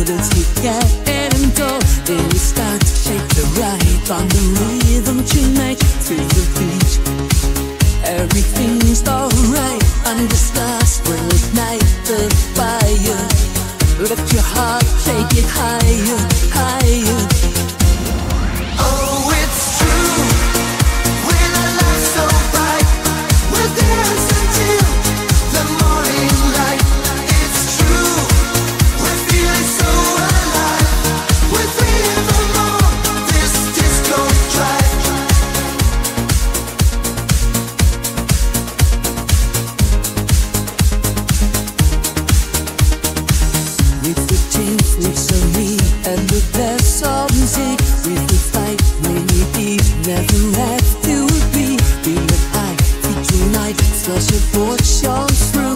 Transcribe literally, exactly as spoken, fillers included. couldn't hit your head and go. Then you start to shake the right on the rhythm tonight. Feel the beat, everything's alright. I'm just lost when it's night, the fire. Let your heart take it higher, higher. Oh, it's true, when our life's so bright, we'll dance until the morning light. It's true, we're feeling so alive, we're freedom on this disco drive. With the teams, with Sony, and with their songs, with the fight, many deep, never have to be. Feel the high, feel tonight, slash your porch, shows through.